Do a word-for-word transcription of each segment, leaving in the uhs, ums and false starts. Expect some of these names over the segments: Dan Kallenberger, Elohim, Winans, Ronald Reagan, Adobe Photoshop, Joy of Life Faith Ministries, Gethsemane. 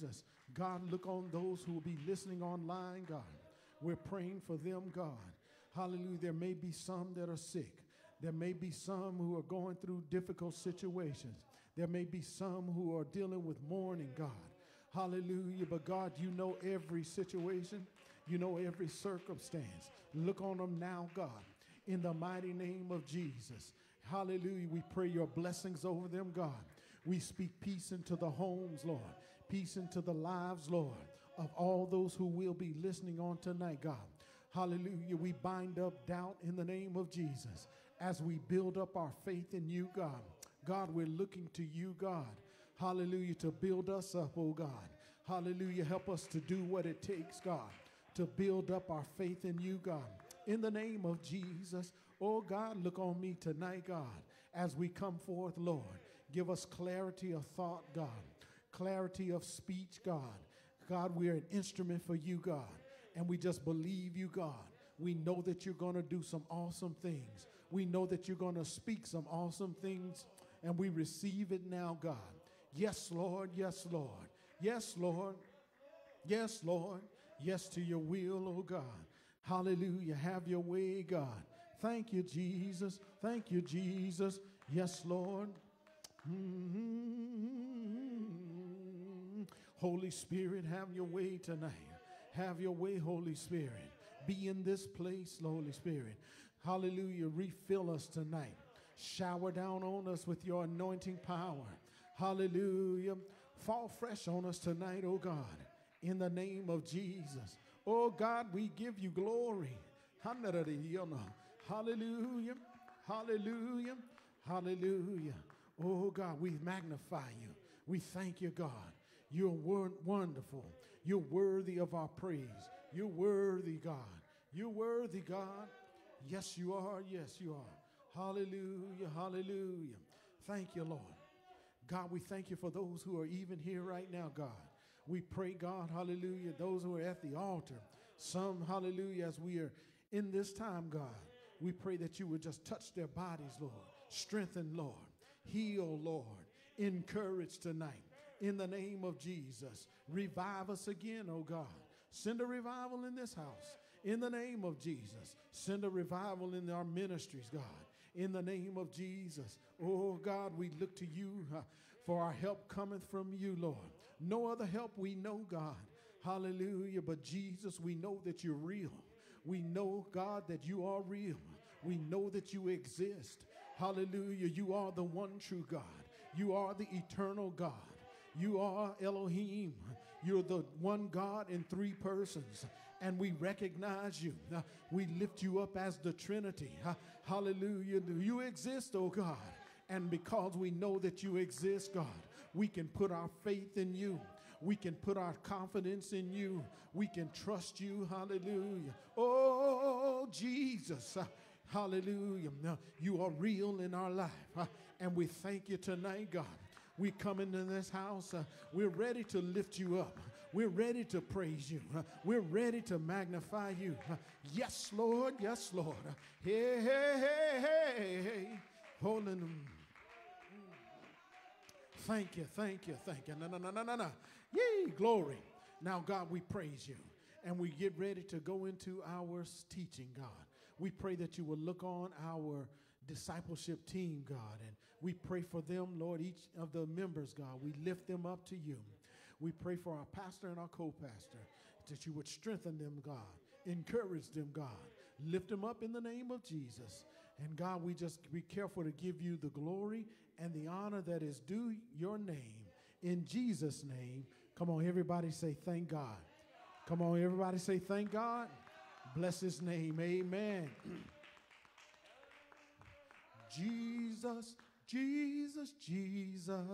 Jesus. God, look on those who will be listening online, God. We're praying for them, God. Hallelujah. There may be some that are sick. There may be some who are going through difficult situations. There may be some who are dealing with mourning, God. Hallelujah. But God, you know every situation. You know every circumstance. Look on them now, God, in the mighty name of Jesus. Hallelujah. We pray your blessings over them, God. We speak peace into the homes, Lord. Peace into the lives, Lord, of all those who will be listening on tonight, God. Hallelujah. We bind up doubt in the name of Jesus as we build up our faith in you, God. God, we're looking to you, God. Hallelujah. To build us up, oh God. Hallelujah. Help us to do what it takes, God, to build up our faith in you, God. In the name of Jesus, oh God, look on me tonight, God, as we come forth, Lord. Give us clarity of thought, God, clarity of speech, God. God, we are an instrument for you, God, and we just believe you, God. We know that you're going to do some awesome things. We know that you're going to speak some awesome things, and we receive it now, God. Yes, Lord. Yes, Lord. Yes, Lord. Yes, Lord. Yes to your will, oh God. Hallelujah. Have your way, God. Thank you, Jesus. Thank you, Jesus. Yes, Lord. Mm-hmm. Holy Spirit, have your way tonight. Have your way, Holy Spirit. Be in this place, Holy Spirit. Hallelujah. Refill us tonight. Shower down on us with your anointing power. Hallelujah. Fall fresh on us tonight, oh God. In the name of Jesus. Oh God, we give you glory. Hallelujah. Hallelujah. Hallelujah. Oh God, we magnify you. We thank you, God. You're wonderful. You're worthy of our praise. You're worthy, God. You're worthy, God. Yes, you are. Yes, you are. Hallelujah. Hallelujah. Thank you, Lord. God, we thank you for those who are even here right now, God. We pray, God, hallelujah, those who are at the altar. Some, hallelujah, as we are in this time, God, we pray that you would just touch their bodies, Lord. Strengthen, Lord. Heal, Lord. Encourage tonight. In the name of Jesus, revive us again, oh God. Send a revival in this house. In the name of Jesus, send a revival in our ministries, God. In the name of Jesus, oh God, we look to you, uh, for our help cometh from you, Lord. No other help we know, God. Hallelujah. But Jesus, we know that you're real. We know, God, that you are real. We know that you exist. Hallelujah. You are the one true God. You are the eternal God. You are Elohim. You're the one God in three persons. And we recognize you. We lift you up as the Trinity. Hallelujah. You exist, oh God. And because we know that you exist, God, we can put our faith in you. We can put our confidence in you. We can trust you. Hallelujah. Oh, Jesus. Hallelujah. You are real in our life. And we thank you tonight, God. We come into this house. Uh, we're ready to lift you up. We're ready to praise you. Uh, we're ready to magnify you. Uh, yes, Lord. Yes, Lord. Uh, hey, hey, hey, hey, hey. Holy. Thank you. Thank you. Thank you. No, no, no, no, no, no. Yay, glory. Now, God, we praise you. And we get ready to go into our teaching, God. We pray that you will look on our discipleship team, God. And we pray for them, Lord, each of the members, God. We lift them up to you. We pray for our pastor and our co-pastor, that you would strengthen them, God. Encourage them, God. Lift them up in the name of Jesus. And God, we just be careful to give you the glory and the honor that is due your name. In Jesus' name, come on, everybody say thank God. Come on, everybody say thank God. Bless his name. Amen. Jesus, Jesus, Jesus,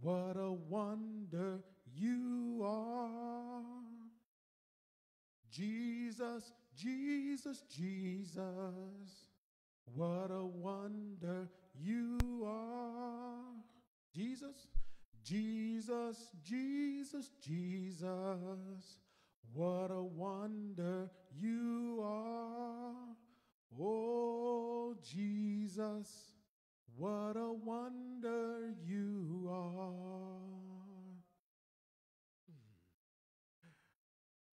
what a wonder you are. Jesus, Jesus, Jesus, what a wonder you are. Jesus, Jesus, Jesus, Jesus, what a wonder you are. Oh, Jesus, what a wonder you are.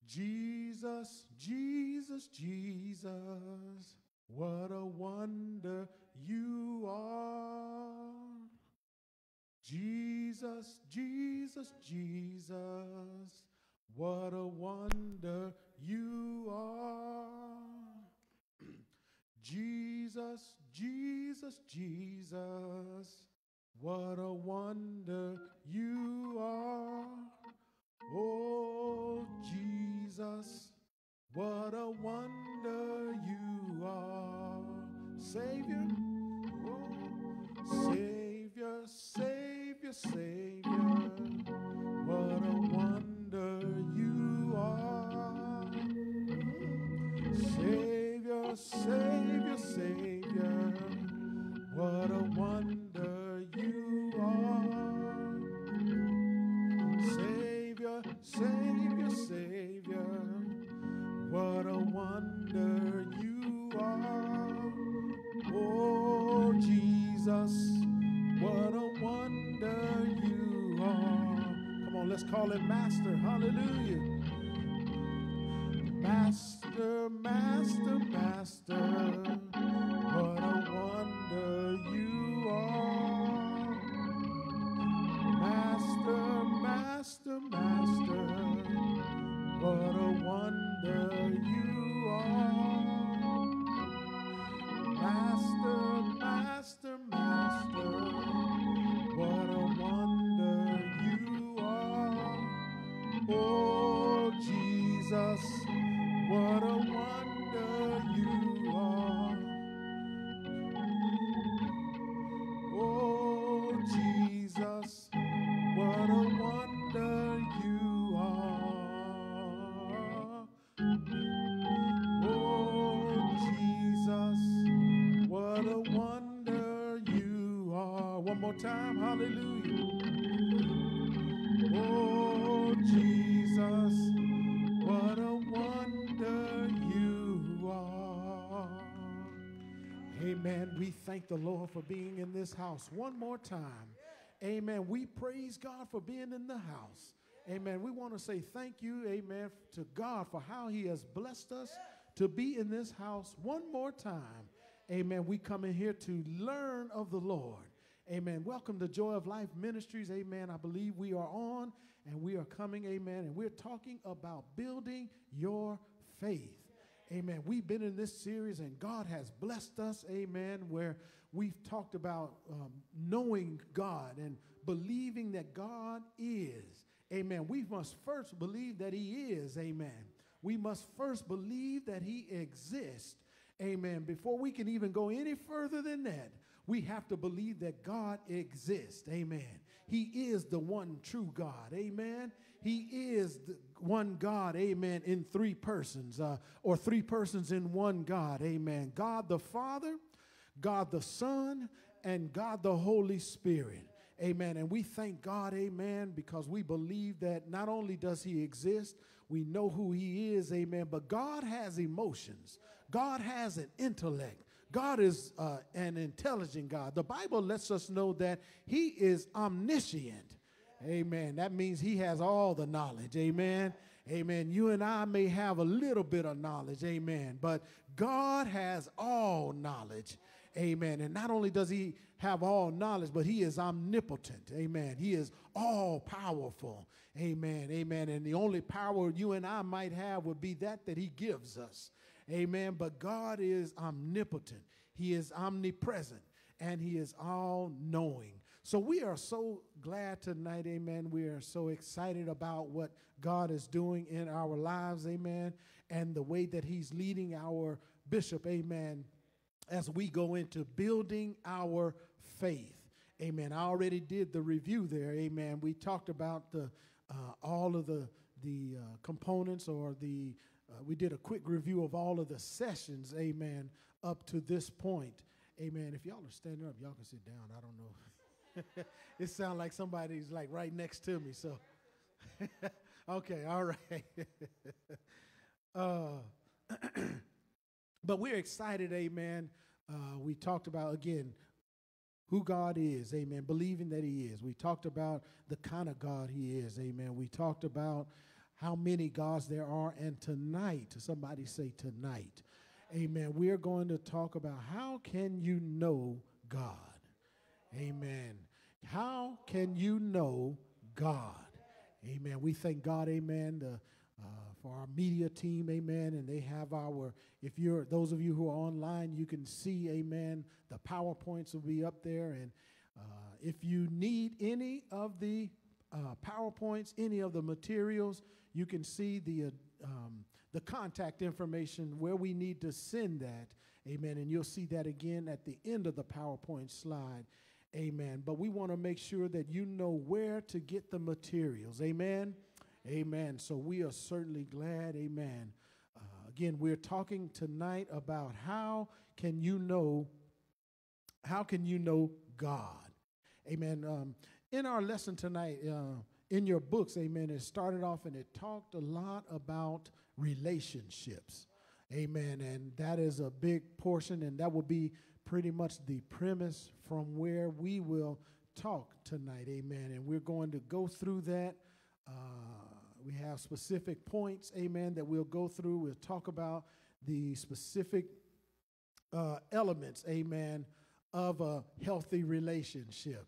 Jesus, Jesus, Jesus, what a wonder you are. Jesus, Jesus, Jesus, what a wonder you are. Jesus, Jesus, Jesus, what a wonder you are. Oh, Jesus, what a wonder you are. Savior, oh, Savior, Savior, Savior, what a wonder you are. Savior, Savior, Savior, what a wonder you are. Savior, Savior, Savior, what a wonder you are. Oh, Jesus, what a wonder you are. Come on, let's call it Master. Hallelujah. Master, Master, Master, what a wonder you are. Master, Master, Master, what a wonder you are. Master, Master, Master, what a wonder you are. Oh, Jesus, what a wonder you are. Oh, Jesus, what a wonder you are. What a wonder you are. One more time, hallelujah. Oh, Jesus, what a wonder you are. Amen. We thank the Lord for being in this house one more time. Amen. We praise God for being in the house. Amen. We want to say thank you, amen, to God for how he has blessed us to be in this house one more time. Amen. We come in here to learn of the Lord. Amen. Welcome to Joy of Life Ministries. Amen. I believe we are on and we are coming. Amen. And we're talking about building your faith. Amen. We've been in this series and God has blessed us. Amen. Where we've talked about um, knowing God and believing that God is. Amen. We must first believe that he is. Amen. We must first believe that he exists. Amen. Before we can even go any further than that, we have to believe that God exists. Amen. He is the one true God. Amen. He is the one God. Amen. In three persons, uh, or three persons in one God. Amen. God the Father, God the Son, and God the Holy Spirit. Amen. And we thank God, amen, because we believe that not only does he exist, we know who he is, amen, but God has emotions. God has an intellect. God is uh, an intelligent God. The Bible lets us know that he is omniscient. Amen. That means he has all the knowledge. Amen. Amen. You and I may have a little bit of knowledge. Amen. But God has all knowledge. Amen. And not only does he have all knowledge, but he is omnipotent. Amen. He is all powerful. Amen. Amen. And the only power you and I might have would be that that he gives us. Amen. But God is omnipotent. He is omnipresent. And he is all-knowing. So we are so glad tonight, amen. We are so excited about what God is doing in our lives, amen, and the way that he's leading our bishop, amen, as we go into building our faith, amen. I already did the review there, amen. We talked about the uh, all of the, the uh, components or the, uh, we did a quick review of all of the sessions, amen, up to this point. Amen. If y'all are standing up, y'all can sit down. I don't know. It sounds like somebody's like right next to me. So, okay, all right. uh, but we're excited, amen. Uh, we talked about, again, who God is, amen, believing that he is. We talked about the kind of God he is, amen. We talked about how many gods there are. And tonight, somebody say tonight, amen, we're going to talk about how can you know God? Amen. How can you know God? Amen. We thank God, amen, the, uh, for our media team, amen, and they have our, if you're, those of you who are online, you can see, amen, the PowerPoints will be up there, and uh, if you need any of the uh, PowerPoints, any of the materials, you can see the, uh, um, the contact information where we need to send that, amen, and you'll see that again at the end of the PowerPoint slide. Amen. But we want to make sure that you know where to get the materials. Amen. Amen. So we are certainly glad. Amen. Uh, again, we're talking tonight about how can you know, how can you know God? Amen. Um, in our lesson tonight, uh, in your books, amen, it started off and it talked a lot about relationships. Amen. And that is a big portion, and that will be pretty much the premise from where we will talk tonight, amen, and we're going to go through that. Uh, we have specific points, amen, that we'll go through. We'll talk about the specific uh, elements, amen, of a healthy relationship,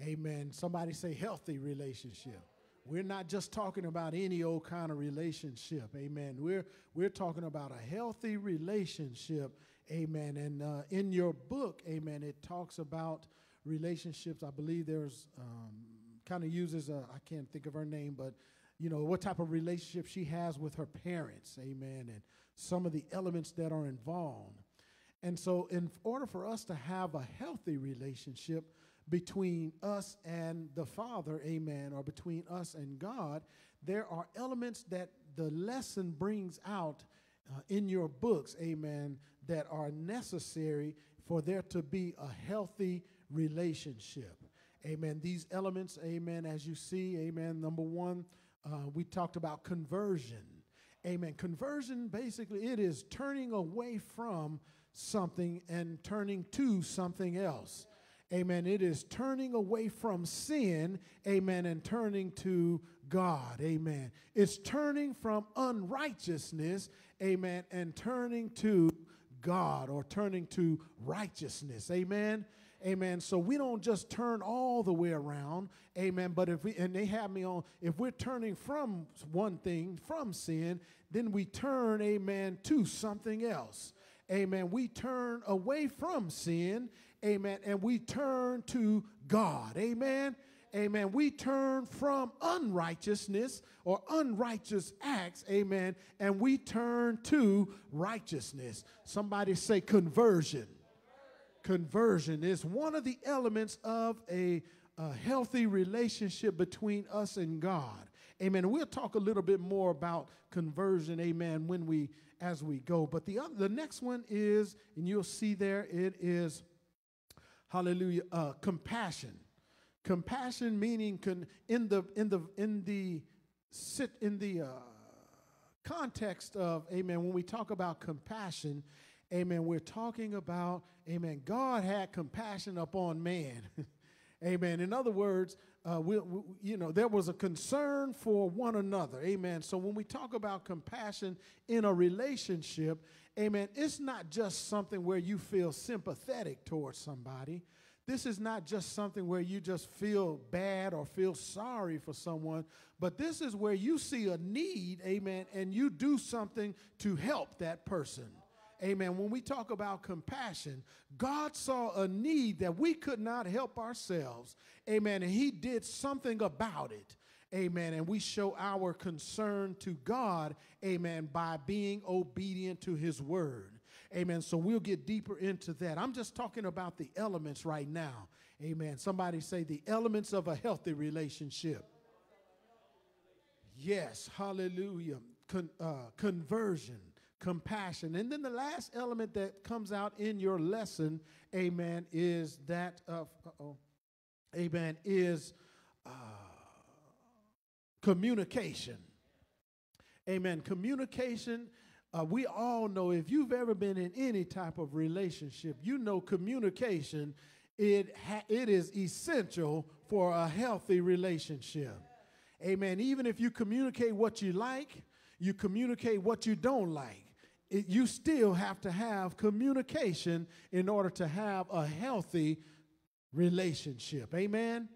amen. Somebody say healthy relationship. We're not just talking about any old kind of relationship, amen. We're, we're talking about a healthy relationship, amen. And uh, in your book, amen, it talks about relationships. I believe there's um, kind of uses, a, I can't think of her name, but, you know, what type of relationship she has with her parents, amen, and some of the elements that are involved. And so in order for us to have a healthy relationship between us and the Father, amen, or between us and God, there are elements that the lesson brings out uh, in your books, amen, that are necessary for there to be a healthy relationship. Amen. These elements, amen, as you see, amen, number one, uh, we talked about conversion. Amen. Conversion, basically, it is turning away from something and turning to something else. Amen. It is turning away from sin, amen, and turning to God, amen. It's turning from unrighteousness, amen, and turning to God, or turning to righteousness, amen. Amen. So we don't just turn all the way around, amen, but if we, and they have me on, if we're turning from one thing, from sin, then we turn, amen, to something else. Amen. We turn away from sin, amen, and we turn to God, amen. Amen. We turn from unrighteousness or unrighteous acts, amen, and we turn to righteousness. Somebody say conversion. Conversion is one of the elements of a, a healthy relationship between us and God. Amen. We'll talk a little bit more about conversion, amen, when we, as we go. But the other, the next one is, and you'll see there, it is, hallelujah, uh, compassion. Compassion meaning con in the in the in the sit in the uh, context of, amen, when we talk about compassion, amen, we're talking about, amen, God had compassion upon man. Amen. In other words, uh, we, we, you know, there was a concern for one another. Amen. So when we talk about compassion in a relationship, amen, it's not just something where you feel sympathetic towards somebody. This is not just something where you just feel bad or feel sorry for someone, but this is where you see a need, amen, and you do something to help that person. Amen. When we talk about compassion, God saw a need that we could not help ourselves. Amen. And he did something about it. Amen. And we show our concern to God, amen, by being obedient to his word. Amen. So we'll get deeper into that. I'm just talking about the elements right now. Amen. Somebody say the elements of a healthy relationship. Yes. Hallelujah. Con uh, conversion. Compassion. And then the last element that comes out in your lesson, amen, is that of, uh-oh, amen, is uh, communication. Amen. Communication, uh, we all know, if you've ever been in any type of relationship, you know communication, it, ha it is essential for a healthy relationship. Amen. Even if you communicate what you like, you communicate what you don't like. It, you still have to have communication in order to have a healthy relationship. Amen.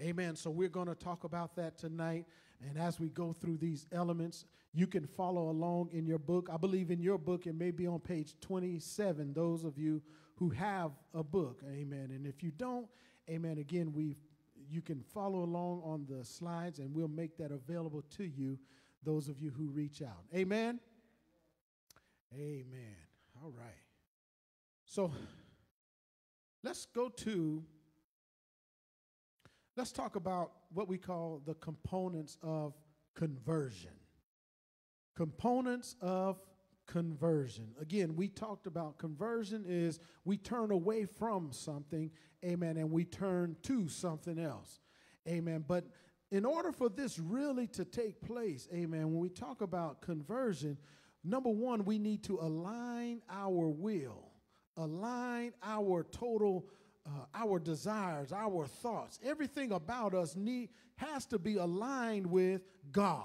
Amen. So we're going to talk about that tonight. And as we go through these elements, you can follow along in your book. I believe in your book, it may be on page twenty-seven, those of you who have a book. Amen. And if you don't, amen, again, we you can follow along on the slides, and we'll make that available to you, those of you who reach out. Amen? Amen. All right. So let's go to, let's talk about what we call the components of conversion. Components of conversion. Again, we talked about conversion is we turn away from something, amen, and we turn to something else, amen. But in order for this really to take place, amen, when we talk about conversion, number one, we need to align our will, align our total, uh, our desires, our thoughts. Everything about us need, has to be aligned with God.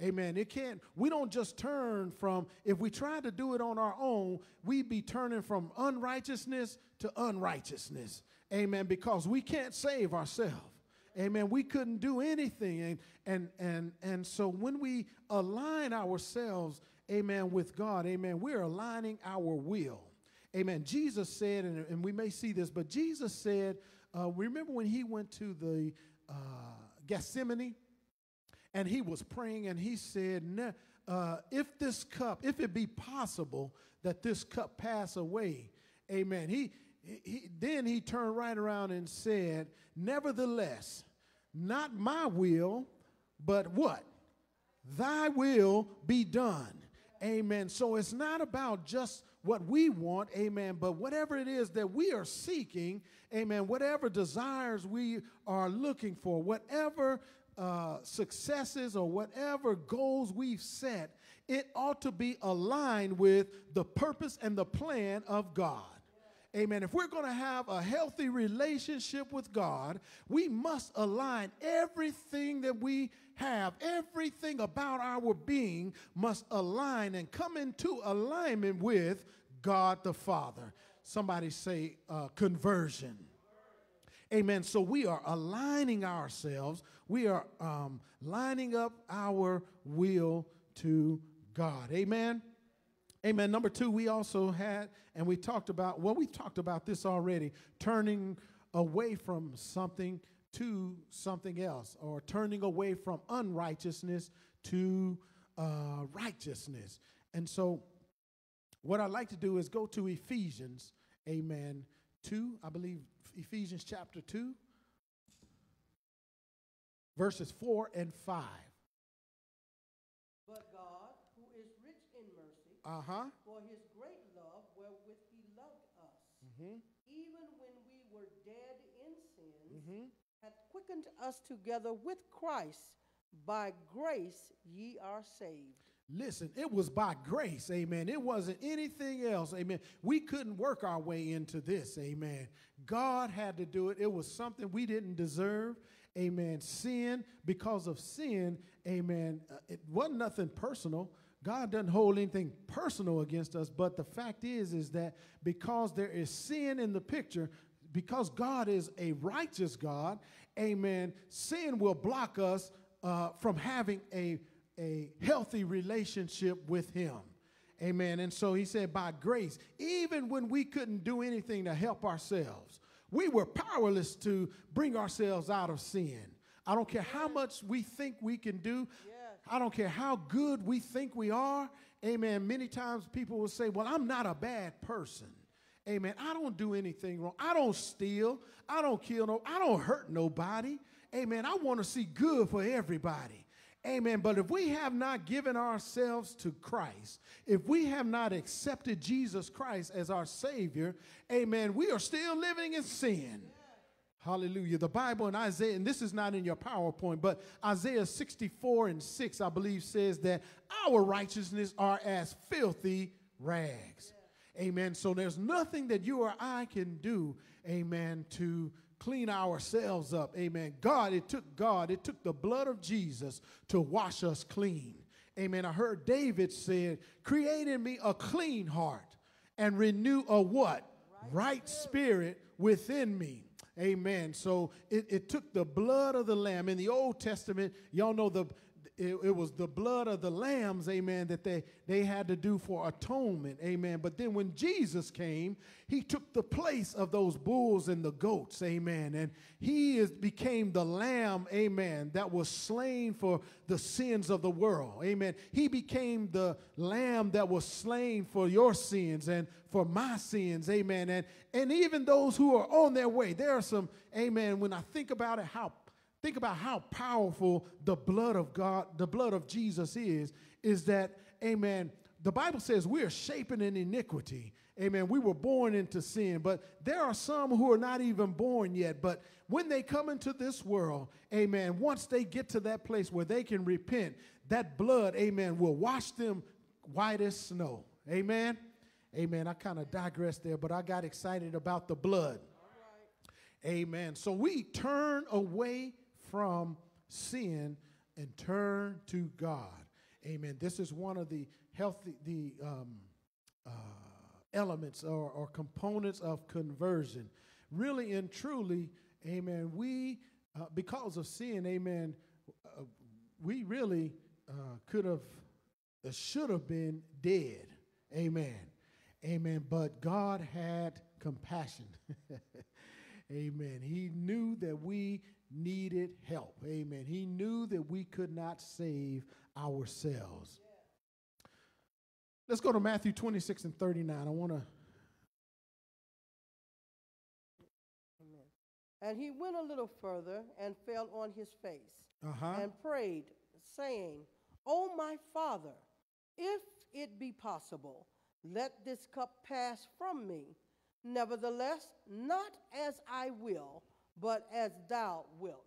Amen. It can't, we don't just turn from, if we try to do it on our own, we'd be turning from unrighteousness to unrighteousness. Amen. Because we can't save ourselves. Amen. We couldn't do anything. And, and, and, and so when we align ourselves, amen, with God, amen, we're aligning our will. Amen. Jesus said, and, and we may see this, but Jesus said, uh, remember when he went to the uh, Gethsemane? And he was praying, and he said, uh, if this cup, if it be possible that this cup pass away, amen. He, he, then he turned right around and said, nevertheless, not my will, but what? Thy will be done. Amen. So it's not about just what we want, amen, but whatever it is that we are seeking, amen, whatever desires we are looking for, whatever Uh, successes or whatever goals we've set, it ought to be aligned with the purpose and the plan of God. Amen. If we're going to have a healthy relationship with God, we must align everything that we have. Everything about our being must align and come into alignment with God the Father. Somebody say uh, conversion. Amen. So we are aligning ourselves. We are um, lining up our will to God. Amen. Amen. Number two, we also had, and we talked about, well, we talked about this already, turning away from something to something else, or turning away from unrighteousness to uh, righteousness. And so what I'd like to do is go to Ephesians, amen, two, I believe, Ephesians chapter two, verses four and five. But God, who is rich in mercy, uh-huh. for his great love wherewith he loved us, mm-hmm. even when we were dead in sins, mm-hmm. hath quickened us together with Christ. By grace ye are saved. Listen, it was by grace, amen. It wasn't anything else, amen. We couldn't work our way into this, amen. God had to do it. It was something we didn't deserve, amen. Sin, because of sin, amen, uh, it wasn't nothing personal. God doesn't hold anything personal against us, but the fact is, is that because there is sin in the picture, because God is a righteous God, amen, sin will block us uh, from having a a healthy relationship with him. Amen. And so he said, by grace, even when we couldn't do anything to help ourselves, we were powerless to bring ourselves out of sin. I don't care how much we think we can do. Yeah. I don't care how good we think we are. Amen. Many times people will say, well, I'm not a bad person. Amen. I don't do anything wrong. I don't steal. I don't kill. No, I don't hurt nobody. Amen. I want to see good for everybody. Amen. But if we have not given ourselves to Christ, if we have not accepted Jesus Christ as our Savior, amen, we are still living in sin. Hallelujah. The Bible in Isaiah, and this is not in your PowerPoint, but Isaiah sixty-four and six, I believe, says that our righteousness are as filthy rags. Amen. So there's nothing that you or I can do, amen, to clean ourselves up. Amen. God, it took God, it took the blood of Jesus to wash us clean. Amen. I heard David said, create in me a clean heart and renew a what? Right, right spirit within me. Amen. So it, it took the blood of the Lamb. In the Old Testament, y'all know the it, it was the blood of the lambs, amen, that they, they had to do for atonement, amen. But then when Jesus came, he took the place of those bulls and the goats, amen. And he is, became the Lamb, amen, that was slain for the sins of the world, amen. He became the Lamb that was slain for your sins and for my sins, amen. And, and even those who are on their way, there are some, amen, when I think about it, how Think about how powerful the blood of God, the blood of Jesus is, is that, amen, the Bible says we are shapen in iniquity. Amen, we were born into sin, but there are some who are not even born yet. But when they come into this world, amen, once they get to that place where they can repent, that blood, amen, will wash them white as snow. Amen, amen. I kind of digressed there, but I got excited about the blood. All right. Amen, so we turn away from sin and turn to God. Amen. This is one of the healthy the um, uh, elements or, or components of conversion. Really and truly, amen, we, uh, because of sin, amen, uh, we really uh, could have, uh, should have been dead. Amen. Amen. But God had compassion. Amen. He knew that we needed help. Amen. He knew that we could not save ourselves. Yeah. Let's go to Matthew twenty-six and thirty-nine. I want to. And he went a little further and fell on his face uh-huh. and prayed, saying, "O my Father, if it be possible, let this cup pass from me. Nevertheless, not as I will, but as thou wilt."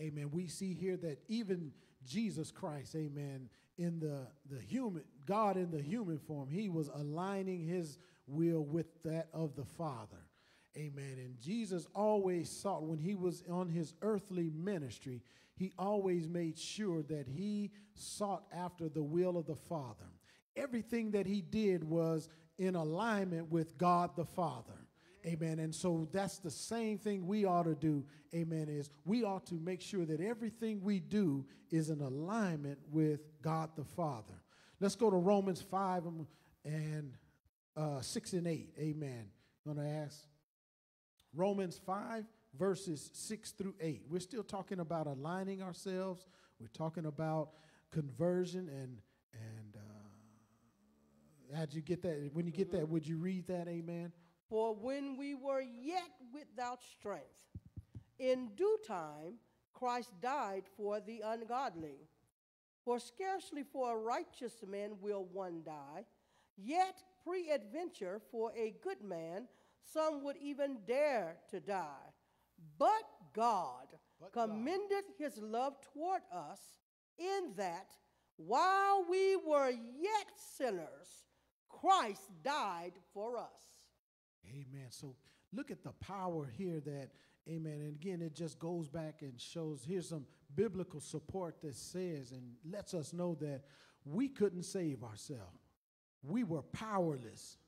Amen. We see here that even Jesus Christ, amen, in the, the human, God in the human form, he was aligning his will with that of the Father. Amen. And Jesus always sought, when he was on his earthly ministry, he always made sure that he sought after the will of the Father. Everything that he did was in alignment with God the Father. Amen. And so that's the same thing we ought to do. Amen. Is we ought to make sure that everything we do is in alignment with God the Father. Let's go to Romans five and uh, six and eight. Amen. I'm going to ask Romans five verses six through eight. We're still talking about aligning ourselves. We're talking about conversion and and uh, how'd you get that? When you get that, would you read that? Amen. For when we were yet without strength, in due time Christ died for the ungodly. For scarcely for a righteous man will one die, yet peradventure for a good man some would even dare to die. But God but commended God. his love toward us, in that while we were yet sinners, Christ died for us. Amen. So look at the power here that, amen, and again, it just goes back and shows, here's some biblical support that says and lets us know that we couldn't save ourselves. We were powerless.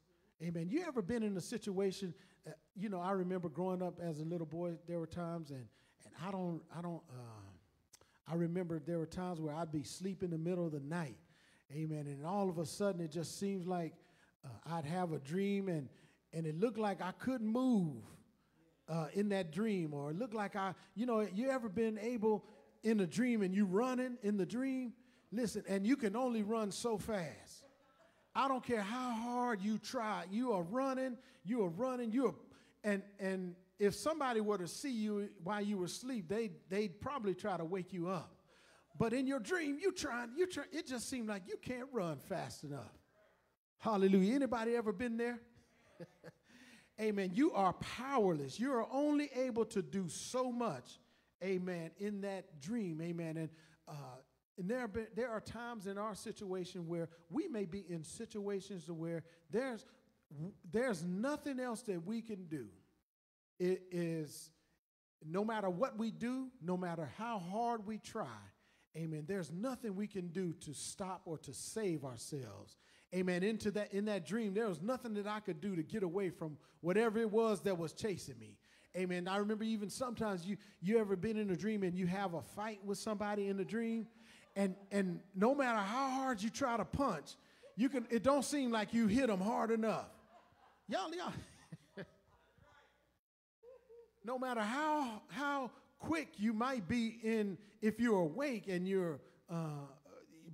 Amen. You ever been in a situation, uh, you know, I remember growing up as a little boy, there were times, and, and I don't, I don't, uh, I remember there were times where I'd be sleeping in the middle of the night. Amen. And all of a sudden, it just seems like uh, I'd have a dream and And it looked like I couldn't move uh, in that dream, or it looked like I, you know, you ever been able in a dream and you running in the dream? Listen, and you can only run so fast. I don't care how hard you try. You are running, you are running, you are, and, and if somebody were to see you while you were asleep, they, they'd probably try to wake you up. But in your dream, you trying, you try, it just seemed like you can't run fast enough. Hallelujah. Anybody ever been there? Amen. You are powerless. You are only able to do so much, amen, in that dream, amen. And, uh, and there, be, there are times in our situation where we may be in situations where there's, there's nothing else that we can do. It is, no matter what we do, no matter how hard we try, amen, there's nothing we can do to stop or to save ourselves. Amen. Into that, in that dream, there was nothing that I could do to get away from whatever it was that was chasing me. Amen. I remember even sometimes you you ever been in a dream and you have a fight with somebody in the dream, and and no matter how hard you try to punch, you can it don't seem like you hit them hard enough. Y'all, y'all. No matter how how quick you might be in, if you're awake and you're, uh,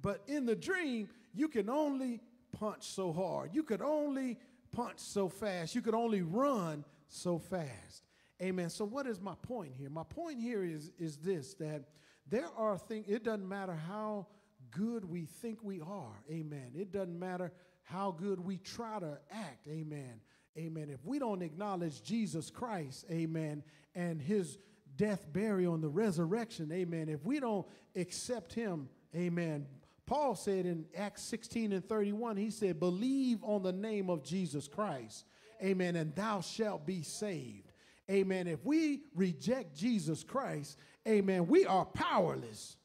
but in the dream you can only punch so hard. You could only punch so fast. You could only run so fast. Amen. So what is my point here? My point here is, is this, that there are things, it doesn't matter how good we think we are. Amen. It doesn't matter how good we try to act. Amen. Amen. If we don't acknowledge Jesus Christ, amen, and his death, burial, and the resurrection, amen, if we don't accept him, amen. Paul said in Acts sixteen and thirty-one, he said, believe on the name of Jesus Christ, amen, and thou shalt be saved. Amen. If we reject Jesus Christ, amen, we are powerless,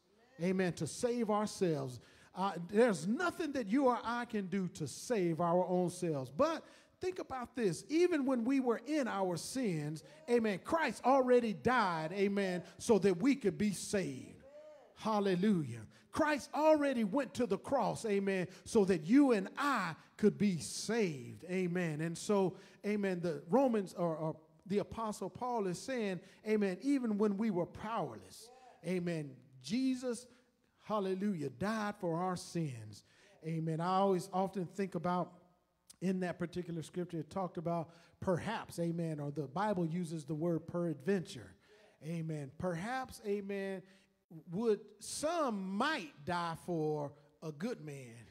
amen, to save ourselves. Uh, there's nothing that you or I can do to save our own selves. But think about this. Even when we were in our sins, amen, Christ already died, amen, so that we could be saved. Hallelujah. Christ already went to the cross, amen, so that you and I could be saved, amen. And so, amen, the Romans are... are The Apostle Paul is saying, amen, even when we were powerless, amen, Jesus, hallelujah, died for our sins. Amen. I always often think about in that particular scripture, it talked about perhaps, amen, or the Bible uses the word peradventure. Amen. Perhaps, amen, would some might die for a good man.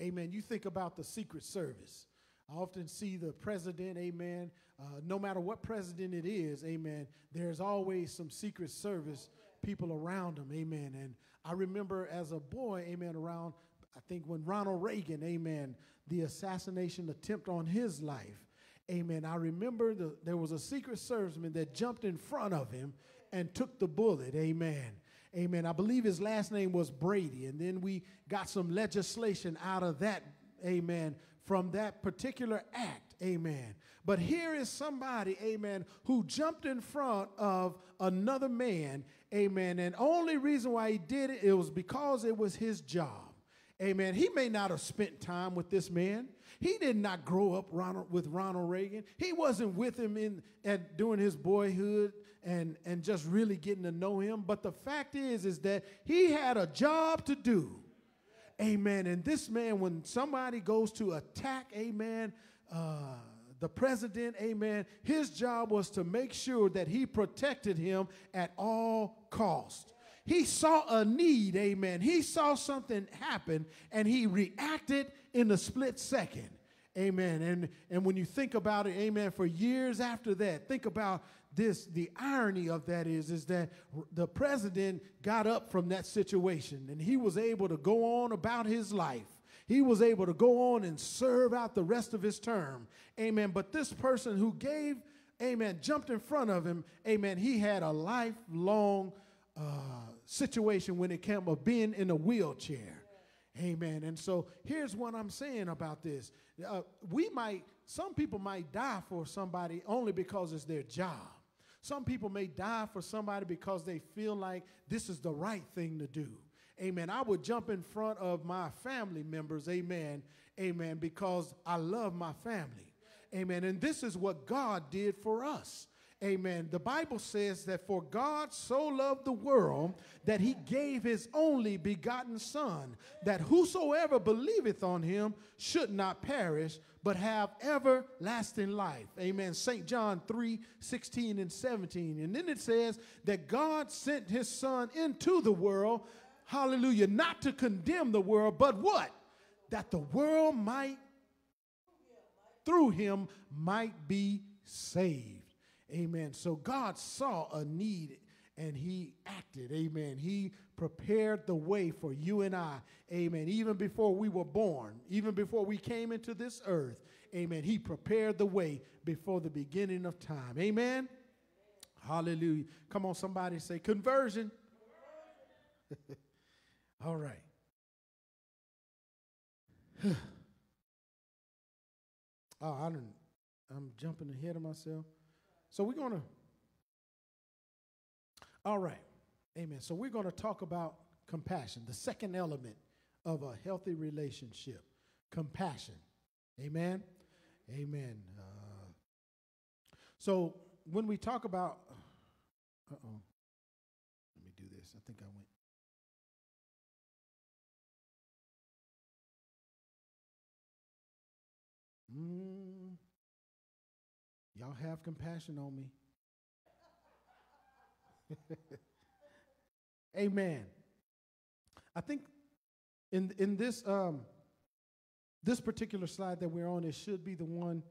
Amen. You think about the Secret Service. I often see the president, amen, uh, no matter what president it is, amen, there's always some Secret Service people around them, amen. And I remember as a boy, amen, around, I think when Ronald Reagan, amen, the assassination attempt on his life, amen, I remember the, there was a Secret Serviceman that jumped in front of him and took the bullet, amen. Amen. I believe his last name was Brady, and then we got some legislation out of that, amen, from that particular act, amen. But here is somebody, amen, who jumped in front of another man, amen, and only reason why he did it, it was because it was his job, amen. He may not have spent time with this man. He did not grow up Ronald, with Ronald Reagan. He wasn't with him in at during his boyhood and, and just really getting to know him. But the fact is, is that he had a job to do. Amen. And this man, when somebody goes to attack, amen, uh, the president, amen, his job was to make sure that he protected him at all costs. He saw a need, amen. He saw something happen, and he reacted in a split second, amen. And, and when you think about it, amen, for years after that, think about this, the irony of that is, is that the president got up from that situation and he was able to go on about his life. He was able to go on and serve out the rest of his term. Amen. But this person who gave, amen, jumped in front of him. Amen. He had a lifelong uh, situation when it came of being in a wheelchair. Amen. And so here's what I'm saying about this. Uh, we might, some people might die for somebody only because it's their job. Some people may die for somebody because they feel like this is the right thing to do. Amen. I would jump in front of my family members, amen, amen, because I love my family. Amen. And this is what God did for us. Amen. The Bible says that for God so loved the world that he gave his only begotten son, that whosoever believeth on him should not perish, but have everlasting life. Amen. Saint John three, sixteen and seventeen. And then it says that God sent his son into the world, hallelujah, not to condemn the world, but what? That the world might, through him, might be saved. Amen. So God saw a need and he acted. Amen. He prepared the way for you and I. Amen. Even before we were born, even before we came into this earth. Amen. He prepared the way before the beginning of time. Amen. Hallelujah. Come on, somebody say conversion. conversion. All right. Oh, I don't, I'm jumping ahead of myself. So we're going to, all right, amen. So we're going to talk about compassion, the second element of a healthy relationship, compassion, amen, amen. Uh, so when we talk about, uh-oh, let me do this, I think I went. Mm. Y'all have compassion on me. Amen. I think in in this um this particular slide that we're on, it should be the one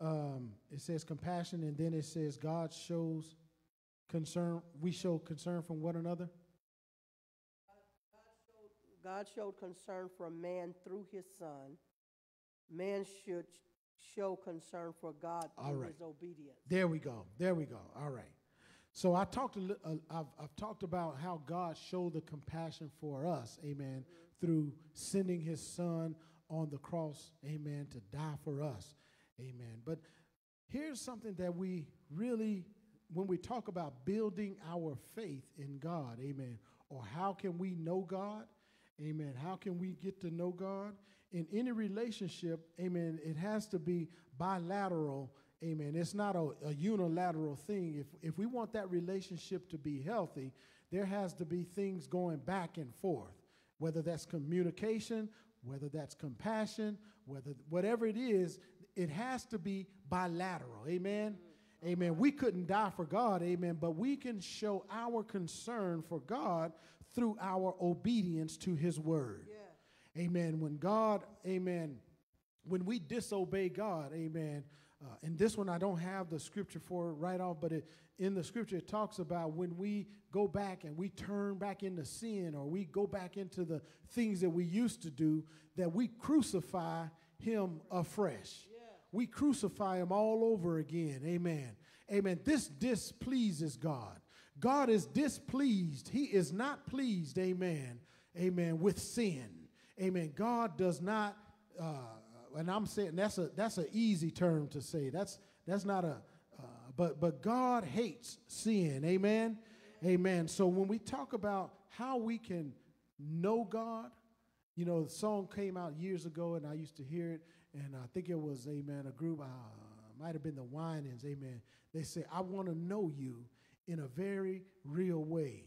um it says compassion, and then it says God shows concern, we show concern from one another. God showed, God showed concern for man through his son. Man should show concern for God through right. his obedience. There we go. There we go. All right. So I talked. A, uh, I've, I've talked about how God showed the compassion for us. Amen. Mm-hmm. Through sending His Son on the cross. Amen. To die for us. Amen. But here's something that we really, when we talk about building our faith in God. Amen. Or how can we know God? Amen. How can we get to know God? In any relationship, amen, it has to be bilateral, amen. It's not a, a unilateral thing. If, if we want that relationship to be healthy, there has to be things going back and forth, whether that's communication, whether that's compassion, whether whatever it is, it has to be bilateral, amen. Mm-hmm. Amen. We couldn't die for God, amen, but we can show our concern for God through our obedience to His word. Yeah. Amen. When God, amen, when we disobey God, amen, uh, and this one I don't have the scripture for right off, but it, in the scripture it talks about when we go back and we turn back into sin, or we go back into the things that we used to do, that we crucify Him afresh. Yeah. We crucify Him all over again. Amen. Amen. This displeases God. God is displeased. He is not pleased, amen, amen, with sin. Amen. God does not, uh, and I'm saying that's a that's an easy term to say. That's that's not a, uh, but but God hates sin. Amen. Amen. So when we talk about how we can know God, you know, the song came out years ago, and I used to hear it, and I think it was, amen, a group, uh, might have been the Winans. Amen. They say, I want to know you in a very real way.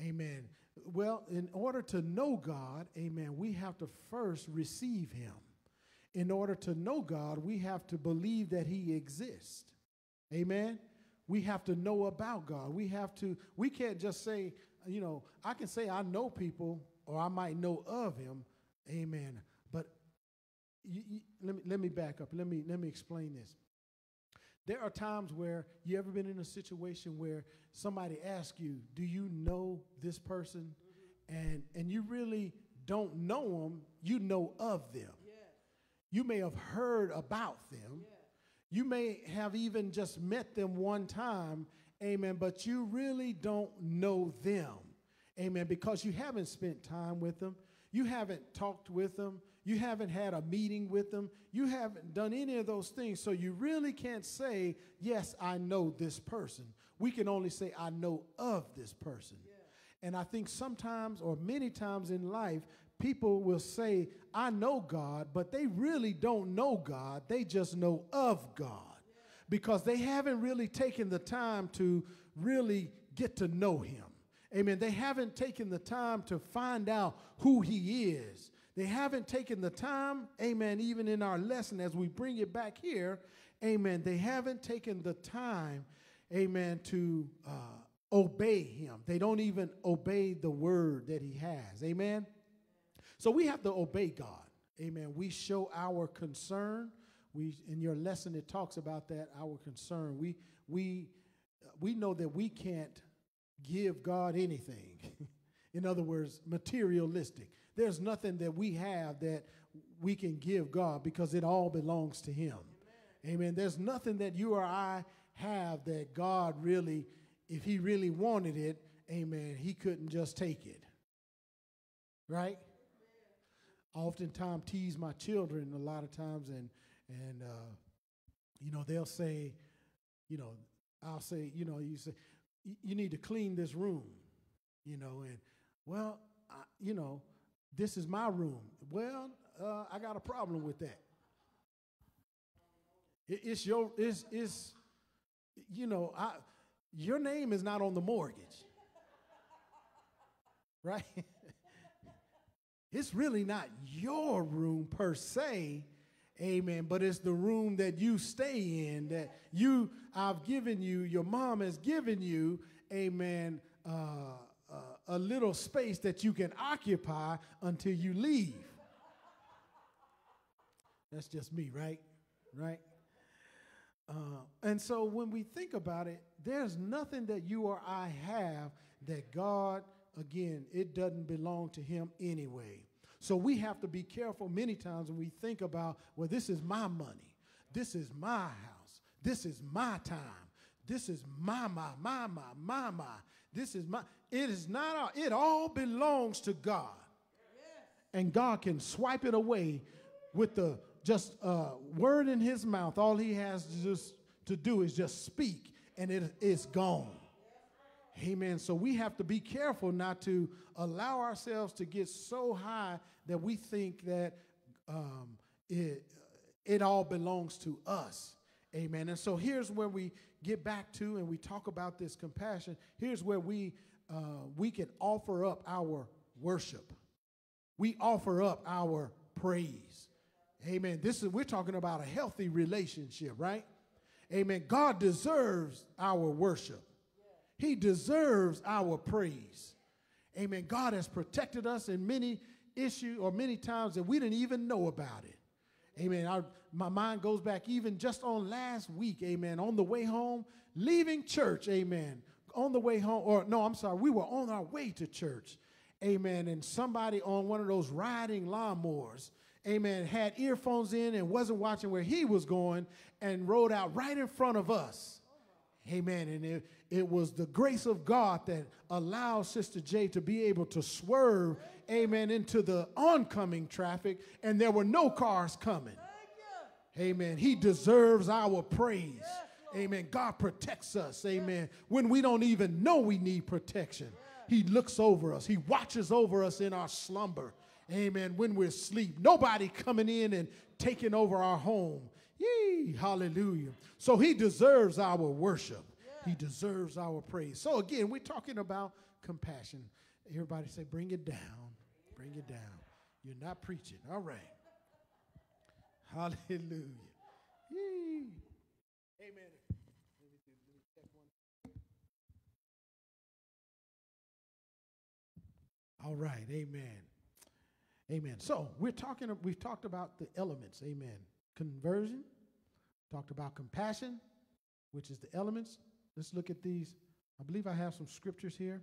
Amen. Well, in order to know God, amen, we have to first receive Him. In order to know God, we have to believe that He exists. Amen. We have to know about God. We have to, we can't just say, you know, I can say I know people, or I might know of Him. Amen. But you, you, let me, let me back up. Let me, let me explain this. There are times where, you ever been in a situation where somebody asks you, do you know this person? Mm-hmm. And, and you really don't know them, you know of them. Yeah. You may have heard about them. Yeah. You may have even just met them one time, amen, but you really don't know them, amen, because you haven't spent time with them. You haven't talked with them. You haven't had a meeting with them. You haven't done any of those things. So you really can't say, yes, I know this person. We can only say, I know of this person. Yeah. And I think sometimes, or many times in life, people will say, I know God, but they really don't know God. They just know of God. Yeah. Because they haven't really taken the time to really get to know Him. Amen. They haven't taken the time to find out who He is. They haven't taken the time, amen, even in our lesson as we bring it back here, amen, they haven't taken the time, amen, to uh, obey Him. They don't even obey the word that He has, amen? So we have to obey God, amen. We show our concern. We, in your lesson, it talks about that, our concern. We, we, we know that we can't give God anything. In other words, materialistic. There's nothing that we have that we can give God because it all belongs to Him. Amen. Amen. There's nothing that you or I have that God really, if he really wanted it, amen, he couldn't just take it. Right? I oftentimes tease my children a lot of times, and, and uh, you know, they'll say, you know, I'll say, you know, you say, you need to clean this room, you know, and, well, I, you know, this is my room. Well, uh, I got a problem with that. It, it's your, it's, it's, you know, I, your name is not on the mortgage, right? It's really not your room per se, amen, but it's the room that you stay in, that you, I've given you, your mom has given you, amen, uh, uh, a little space that you can occupy until you leave. That's just me, right? Right? Uh, and so when we think about it, there's nothing that you or I have that God, again, it doesn't belong to him anyway. So we have to be careful many times when we think about, well, this is my money. This is my house. This is my time. This is my, my, my, my, my, my. This is my. It is not all. It all belongs to God. And God can swipe it away with the just uh, word in his mouth. All he has to, just, to do is just speak, and it, it's gone. Amen. So we have to be careful not to allow ourselves to get so high that we think that um, it, it all belongs to us. Amen. And so here's where we get back to, and we talk about this compassion. Here's where we, uh, we can offer up our worship. We offer up our praise. Amen. This is, we're talking about a healthy relationship, right? Amen. God deserves our worship. He deserves our praise. Amen. God has protected us in many issues or many times that we didn't even know about it. Amen. I, my mind goes back even just on last week. Amen. On the way home, leaving church. Amen. On the way home, or no, I'm sorry. We were on our way to church. Amen. And somebody on one of those riding lawnmowers, amen, had earphones in and wasn't watching where he was going and rode out right in front of us. Amen. And it, it was the grace of God that allowed Sister J to be able to swerve, amen, into the oncoming traffic, and there were no cars coming. Amen. He deserves our praise. Amen. God protects us. Amen. When we don't even know we need protection, he looks over us. He watches over us in our slumber. Amen. When we're asleep, nobody coming in and taking over our home. Yee, hallelujah. So he deserves our worship. Yeah. He deserves our praise. So again, we're talking about compassion. Everybody say, bring it down. Bring it down. You're not preaching. All right. Hallelujah. Yee. Amen. All right. Amen. Amen. So we're talking, we've talked about the elements. Amen. Conversion, talked about compassion, which is the elements. Let's look at these. I believe I have some scriptures here.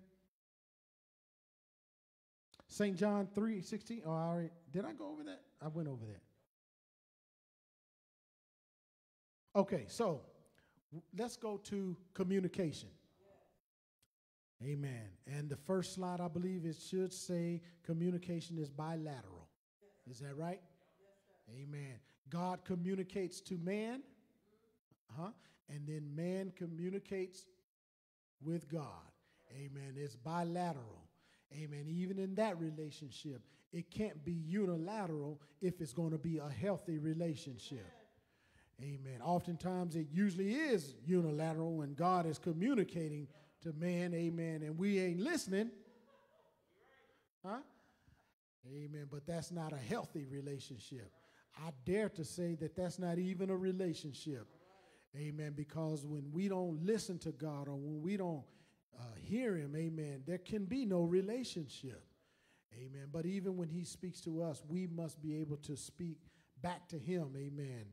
Saint John three sixteen. Oh, I already, did I go over that? I went over that. Okay, so let's go to communication. Amen. And the first slide, I believe it should say communication is bilateral. Is that right? Amen. God communicates to man, uh-huh, and then man communicates with God. Amen. It's bilateral. Amen. Even in that relationship, it can't be unilateral if it's going to be a healthy relationship. Amen. Oftentimes, it usually is unilateral when God is communicating to man. Amen. And we ain't listening. Huh? Amen. But that's not a healthy relationship. I dare to say that that's not even a relationship. Amen. Because when we don't listen to God, or when we don't uh, hear him, amen, there can be no relationship. Amen. But even when he speaks to us, we must be able to speak back to him. Amen.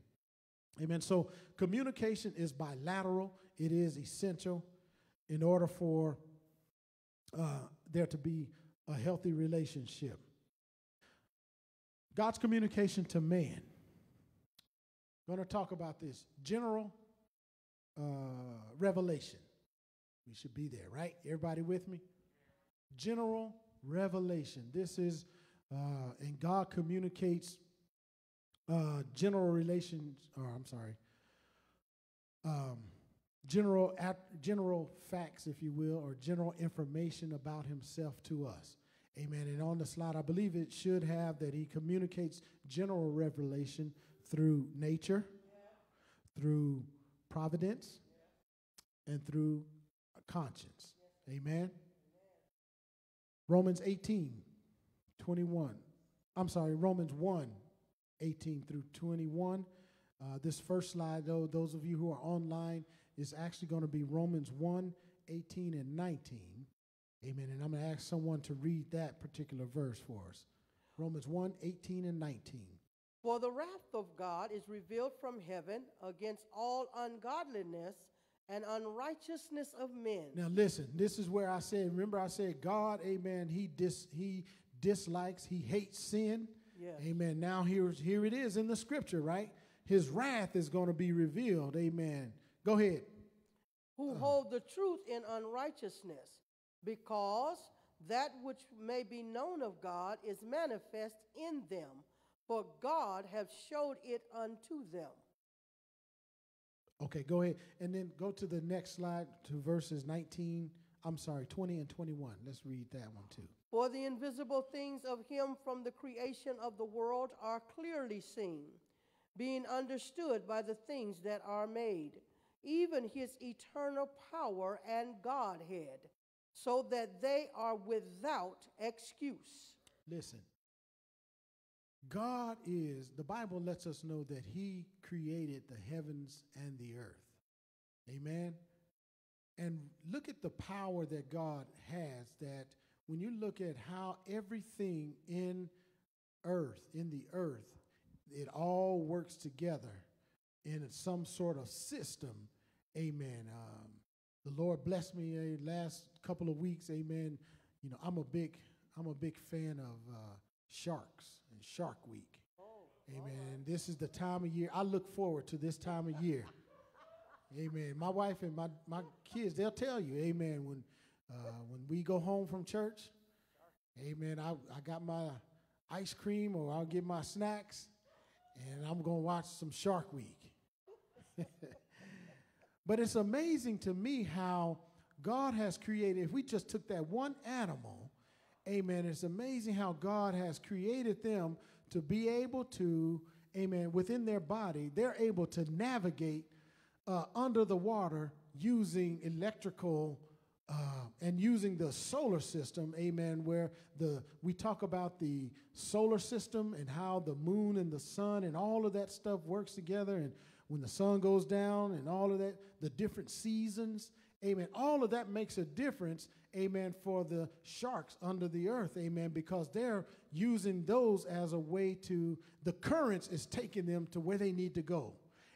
Amen. So communication is bilateral. It is essential in order for uh, there to be a healthy relationship. God's communication to man. I'm going to talk about this. General uh, revelation. We should be there, right? Everybody with me? General revelation. This is, uh, and God communicates uh, general relations, or I'm sorry, um, general, at, general facts, if you will, or general information about himself to us. Amen. And on the slide, I believe it should have that he communicates general revelation through nature, yeah. through providence, yeah. and through conscience. Yeah. Amen. Amen. Romans eighteen, twenty-one. I'm sorry, Romans one, eighteen through twenty-one. Uh, this first slide, though, those of you who are online, is actually going to be Romans one, eighteen and nineteen. Amen. And I'm going to ask someone to read that particular verse for us. Romans one, eighteen and nineteen. For the wrath of God is revealed from heaven against all ungodliness and unrighteousness of men. Now listen, this is where I said, remember I said God, amen, he dis, he dislikes, he hates sin. Yes. Amen. Now here's, here it is in the scripture, right? His wrath is going to be revealed. Amen. Go ahead. Who uh, hold the truth in unrighteousness, because that which may be known of God is manifest in them, for God hath showed it unto them. Okay, go ahead. And then go to the next slide to verses nineteen, I'm sorry, twenty and twenty-one. Let's read that one too. For the invisible things of him from the creation of the world are clearly seen, being understood by the things that are made, even his eternal power and Godhead, so that they are without excuse. Listen, God is, the Bible lets us know that he created the heavens and the earth. Amen. And look at the power that God has, that when you look at how everything in earth, in the earth, it all works together in some sort of system. Amen. Um, The Lord blessed me uh, last couple of weeks, amen. You know, I'm a big, I'm a big fan of uh, sharks and Shark Week, oh, amen. Right. And this is the time of year I look forward to. This time of year, amen. My wife and my my kids, they'll tell you, amen. When uh, when we go home from church, amen. I I got my ice cream, or I'll get my snacks, and I'm gonna watch some Shark Week. But it's amazing to me how God has created, if we just took that one animal, amen, it's amazing how God has created them to be able to, amen, within their body, they're able to navigate uh, under the water using electrical uh, and using the solar system, amen, where the we talk about the solar system and how the moon and the sun and all of that stuff works together, and when the sun goes down and all of that, the different seasons, amen, all of that makes a difference, amen, for the sharks under the earth, amen, because they're using those as a way to, the currents is taking them to where they need to go,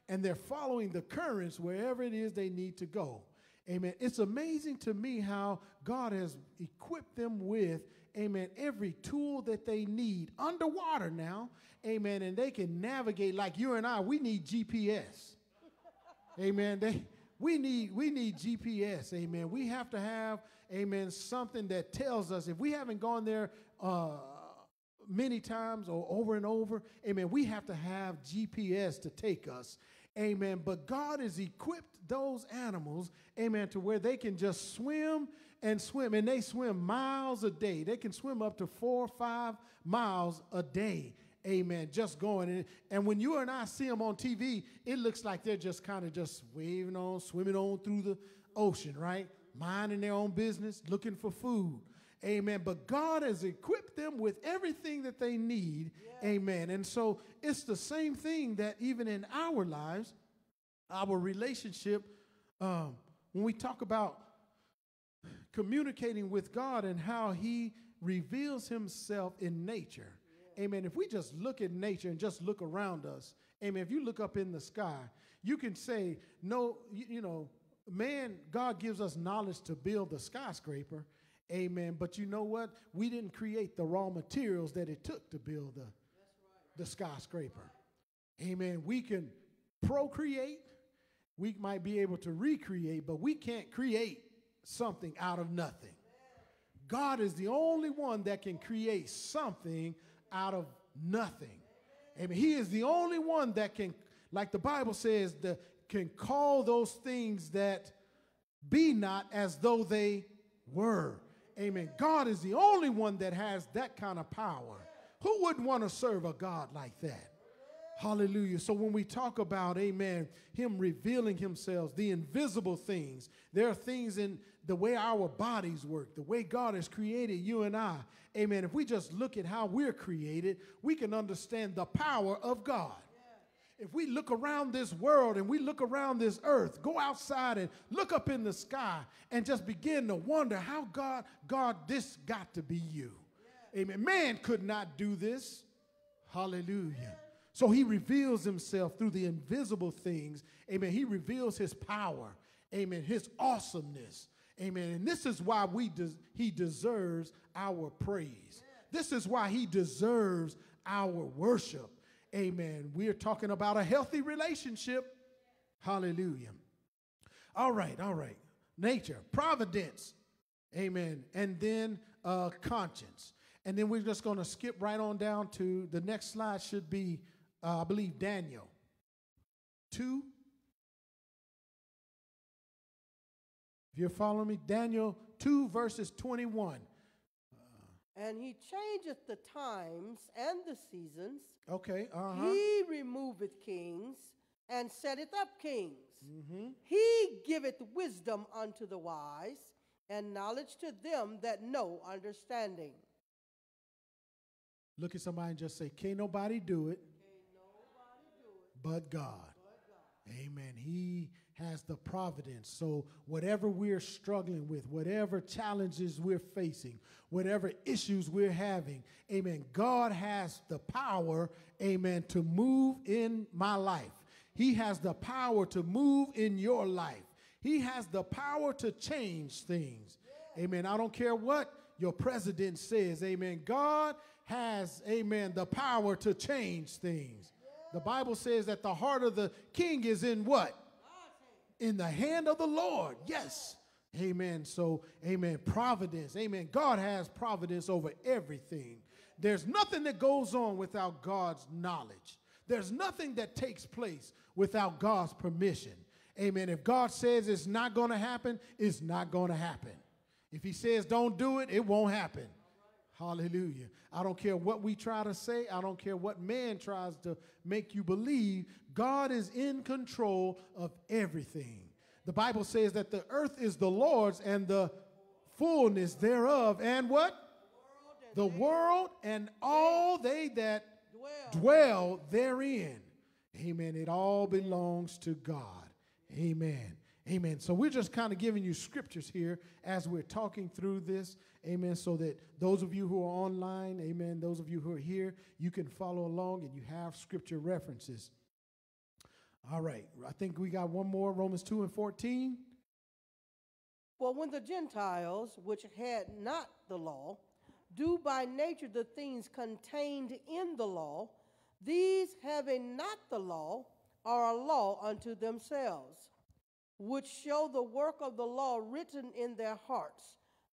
and they're following the currents wherever it is they need to go, amen. It's amazing to me how God has equipped them with, amen, every tool that they need underwater now, amen, and they can navigate like you and I. We need G P S, amen. They, we need we need G P S, amen. We have to have, amen, something that tells us if we haven't gone there uh, many times or over and over, amen. We have to have G P S to take us, amen. But God has equipped those animals, amen, to where they can just swim and swim. And they swim miles a day. They can swim up to four or five miles a day, amen, just going. And when you and I see them on T V, it looks like they're just kind of just waving on, swimming on through the ocean, right? Minding their own business, looking for food. Amen. But God has equipped them with everything that they need. Yeah. Amen. And so it's the same thing that even in our lives, our relationship, um, when we talk about communicating with God and how he reveals himself in nature. Yeah. Amen. If we just look at nature and just look around us, amen, if you look up in the sky, you can say, no, you, you know, man, God gives us knowledge to build the skyscraper. Amen. But you know what? We didn't create the raw materials that it took to build the, right. the skyscraper. Right. Amen. We can procreate. We might be able to recreate, but we can't create something out of nothing. God is the only one that can create something out of nothing. Amen. He is the only one that can, like the Bible says, the, can call those things that be not as though they were. Amen. God is the only one that has that kind of power. Who wouldn't want to serve a God like that? Hallelujah. So when we talk about, amen, him revealing himself, the invisible things, there are things in the way our bodies work, the way God has created you and I. Amen. If we just look at how we're created, we can understand the power of God. If we look around this world and we look around this earth, go outside and look up in the sky and just begin to wonder how God, God, this got to be you. Yeah. Amen. Man could not do this. Hallelujah. Yeah. So he reveals himself through the invisible things. Amen. He reveals his power. Amen. His awesomeness. Amen. And this is why we des- he deserves our praise. Yeah. This is why he deserves our worship. Amen. We're talking about a healthy relationship. Hallelujah. All right. All right. Nature, providence. Amen. And then uh, conscience. And then we're just going to skip right on down to the next slide should be, uh, I believe, Daniel two. If you're following me, Daniel two, verses twenty-one. And he changeth the times and the seasons. Okay, uh-huh. He removeth kings and setteth up kings. Mm-hmm. He giveth wisdom unto the wise and knowledge to them that know understanding. Look at somebody and just say, can't nobody do it, can't nobody do it but God. But God. Amen. He has the providence. So whatever we're struggling with, whatever challenges we're facing, whatever issues we're having, amen, God has the power, amen, to move in my life. He has the power to move in your life. He has the power to change things. Yeah. Amen. I don't care what your president says. Amen. God has, amen, the power to change things. Yeah. The Bible says that the heart of the king is in what? In the hand of the Lord. Yes. Amen. So, amen. Providence. Amen. God has providence over everything. There's nothing that goes on without God's knowledge. There's nothing that takes place without God's permission. Amen. If God says it's not going to happen, it's not going to happen. If he says don't do it, it won't happen. Hallelujah. I don't care what we try to say. I don't care what man tries to make you believe. God is in control of everything. The Bible says that the earth is the Lord's and the fullness thereof. And what? The world and all they that dwell therein. Amen. It all belongs to God. Amen. Amen. So we're just kind of giving you scriptures here as we're talking through this. Amen. So that those of you who are online, amen, those of you who are here, you can follow along and you have scripture references. All right. I think we got one more, Romans two and fourteen. For when the Gentiles, which had not the law, do by nature the things contained in the law, these having not the law are a law unto themselves, which show the work of the law written in their hearts,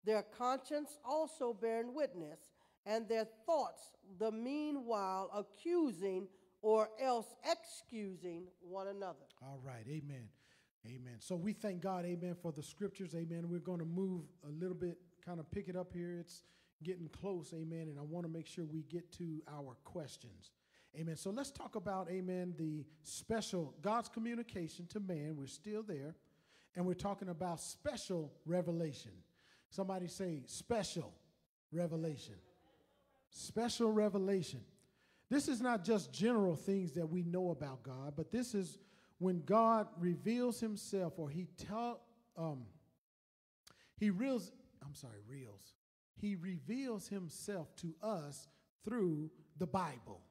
their conscience also bearing witness, and their thoughts the meanwhile accusing or else excusing one another. All right. Amen. Amen. So we thank God, amen, for the scriptures. Amen. We're going to move a little bit, kind of pick it up here. It's getting close. Amen. And I want to make sure we get to our questions. Amen. So let's talk about, amen, the special God's communication to man. We're still there. And we're talking about special revelation. Somebody say special revelation. Special revelation. This is not just general things that we know about God, but this is when God reveals himself or he tell um he reels I'm sorry, reels. He reveals himself to us through the Bible.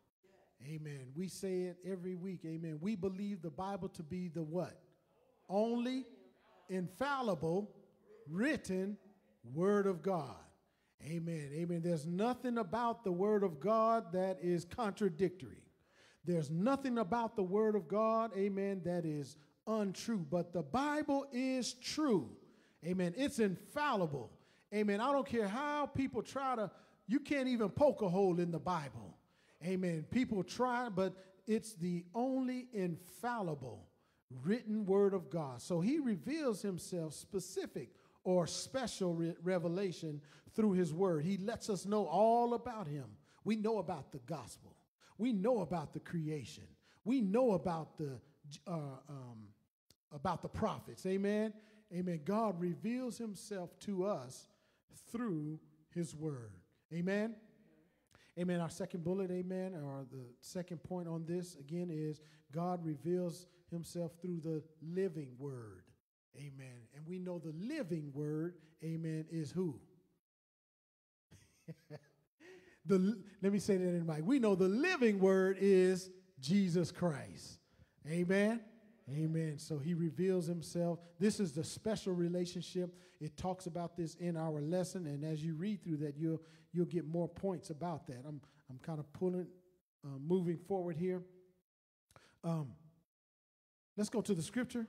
Amen. We say it every week. Amen. We believe the Bible to be the what? Only infallible written word of God. Amen. Amen. There's nothing about the word of God that is contradictory. There's nothing about the word of God, amen, that is untrue. But the Bible is true. Amen. It's infallible. Amen. I don't care how people try to, you can't even poke a hole in the Bible. Amen. People try, but it's the only infallible written word of God. So he reveals himself specific or special re revelation through his word. He lets us know all about him. We know about the gospel. We know about the creation. We know about the uh, um, about the prophets. Amen. Amen. God reveals himself to us through his word. Amen. Amen. Our second bullet, amen, or the second point on this, again, is God reveals himself through the living word. Amen. And we know the living word, amen, is who? the, let me say that in my, we know the living word is Jesus Christ. Amen. Amen. So he reveals himself. This is the special relationship. It talks about this in our lesson. And as you read through that, you'll, you'll get more points about that. I'm, I'm kind of pulling, uh, moving forward here. Um, let's go to the scripture.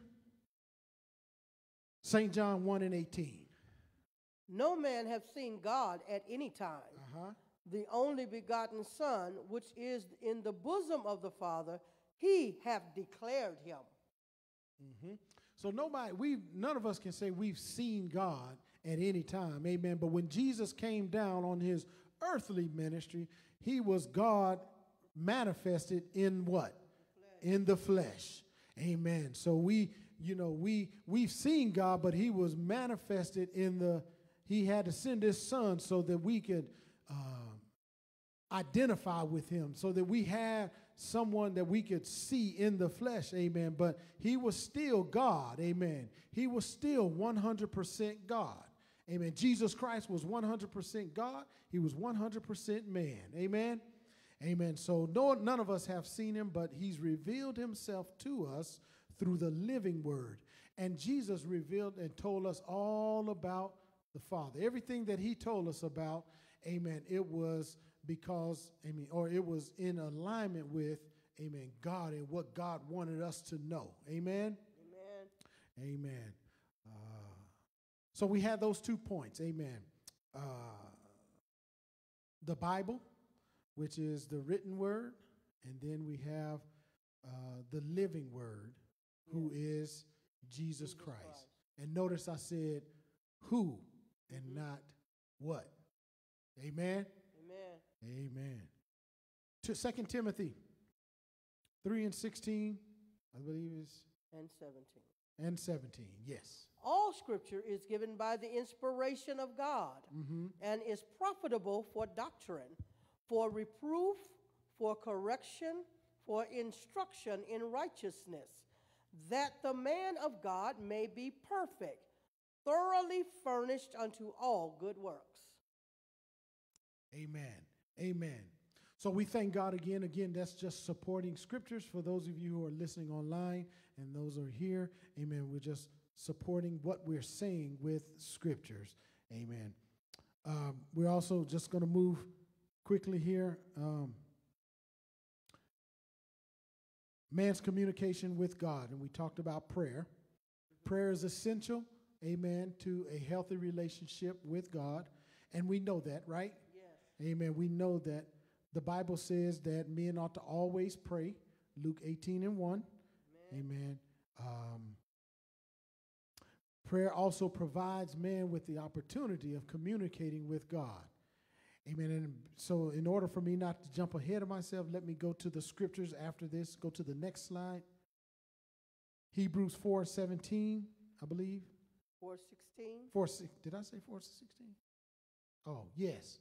Saint John one and eighteen. No man hath seen God at any time. Uh-huh. The only begotten Son, which is in the bosom of the Father, he hath declared him. Mm-hmm. So nobody, we, none of us can say we've seen God at any time, amen. But when Jesus came down on his earthly ministry, he was God manifested in what? The in the flesh, amen. So we, you know, we we've seen God, but he was manifested in the. He had to send his Son so that we could um, identify with him, so that we have someone that we could see in the flesh, amen, but he was still God, amen. He was still one hundred percent God, amen. Jesus Christ was one hundred percent God. He was one hundred percent man, amen, amen. So no, none of us have seen him, but he's revealed himself to us through the living word. And Jesus revealed and told us all about the Father. Everything that he told us about, amen, it was because, amen, or it was in alignment with, amen, God and what God wanted us to know. Amen? Amen. Amen. Uh, so we had those two points. Amen. Uh, the Bible, which is the written word, and then we have uh, the living word, who yeah. is Jesus, Jesus Christ. Christ. And notice I said who and mm-hmm. not what. Amen? Amen. To Second Timothy three and sixteen, I believe is. And seventeen. And seventeen, yes. All scripture is given by the inspiration of God mm-hmm. and is profitable for doctrine, for reproof, for correction, for instruction in righteousness, that the man of God may be perfect, thoroughly furnished unto all good works. Amen. Amen. So we thank God again. Again, that's just supporting scriptures for those of you who are listening online and those who are here. Amen. We're just supporting what we're saying with scriptures. Amen. Um, we're also just going to move quickly here. Um, man's communication with God. And we talked about prayer. Prayer is essential. Amen. To a healthy relationship with God. And we know that, right? Amen. We know that the Bible says that men ought to always pray. Luke eighteen and one. Amen. Amen. Um, prayer also provides man with the opportunity of communicating with God. Amen. And so in order for me not to jump ahead of myself, let me go to the scriptures after this. Go to the next slide. Hebrews four seventeen, I believe. four sixteen. Four, did I say four sixteen? Oh, yes.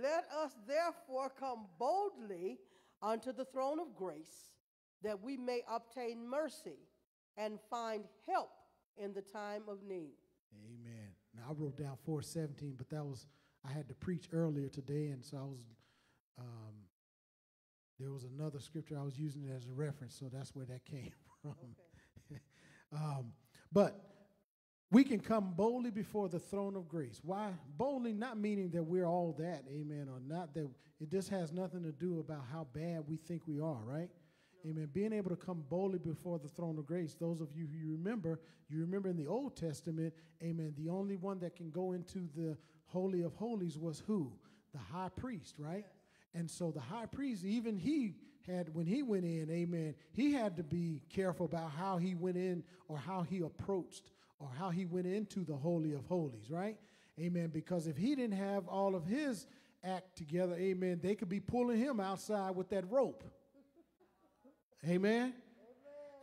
Let us therefore come boldly unto the throne of grace, that we may obtain mercy and find help in the time of need. Amen. Now, I wrote down four seventeen, but that was, I had to preach earlier today, and so I was, um, there was another scripture I was using as a reference, so that's where that came from. Okay. um, but. We can come boldly before the throne of grace. Why? Boldly, not meaning that we're all that, amen, or not that. It just has nothing to do about how bad we think we are, right? Amen. Being able to come boldly before the throne of grace. Those of you who remember, you remember in the Old Testament, amen, the only one that can go into the Holy of Holies was who? The high priest, right? And so the high priest, even he had, when he went in, amen, he had to be careful about how he went in or how he approached or how he went into the Holy of Holies, right? Amen. Because if he didn't have all of his act together, amen, they could be pulling him outside with that rope. Amen.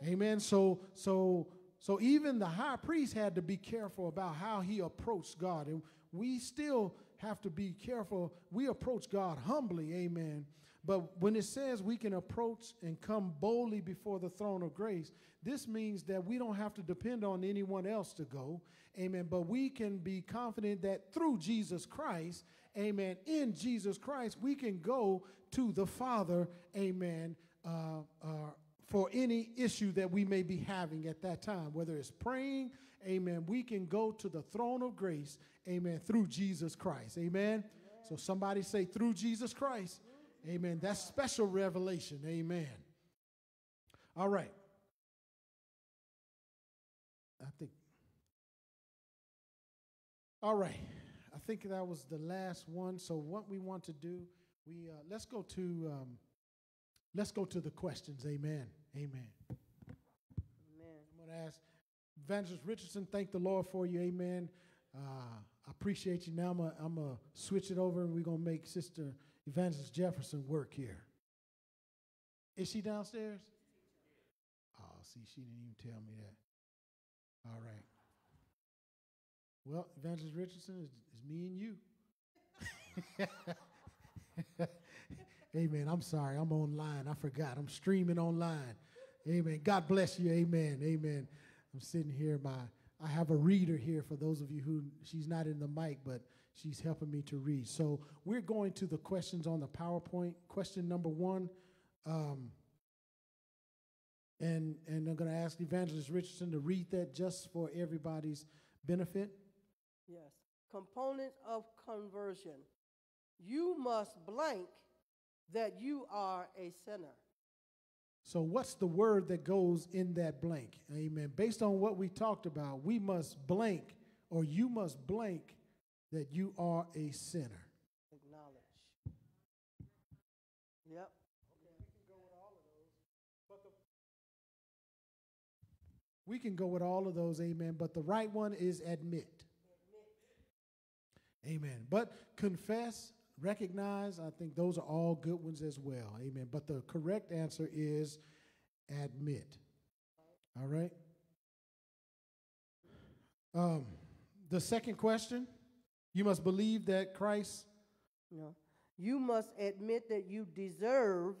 Amen. Amen. So, so, so even the high priest had to be careful about how he approached God. And we still have to be careful. We approach God humbly. Amen. But when it says we can approach and come boldly before the throne of grace, this means that we don't have to depend on anyone else to go. Amen. But we can be confident that through Jesus Christ, amen, in Jesus Christ, we can go to the Father. Amen. Uh, uh, for any issue that we may be having at that time, whether it's praying, amen, we can go to the throne of grace, amen, through Jesus Christ, amen. Yeah. So somebody say, through Jesus Christ, yeah. Amen. That's special revelation, amen. All right. I think. All right. I think that was the last one. So what we want to do, we uh, let's go to. Um, Let's go to the questions. Amen. Amen. Amen. I'm going to ask Evangelist Richardson, thank the Lord for you. Amen. Uh, I appreciate you. Now I'm going I'm to switch it over, and we're going to make Sister Evangelist Jefferson work here. Is she downstairs? Oh, see, she didn't even tell me that. All right. Well, Evangelist Richardson, it's, it's me and you. Amen. I'm sorry. I'm online. I forgot. I'm streaming online. Amen. God bless you. Amen. Amen. I'm sitting here. My, I have a reader here for those of you who, she's not in the mic, but she's helping me to read. So we're going to the questions on the PowerPoint. Question number one. Um, and, and I'm going to ask Evangelist Richardson to read that just for everybody's benefit. Yes. Components of conversion. You must blank that you are a sinner. So what's the word that goes in that blank? Amen. Based on what we talked about, we must blank, or you must blank, that you are a sinner. Acknowledge. Yep. Okay, we can go with all of those. But the we can go with all of those, amen, but the right one is admit. Admit. Amen. But confess, recognize, I think those are all good ones as well. Amen. But the correct answer is admit. All right. Um, the second question, you must believe that Christ. No. You must admit that you deserve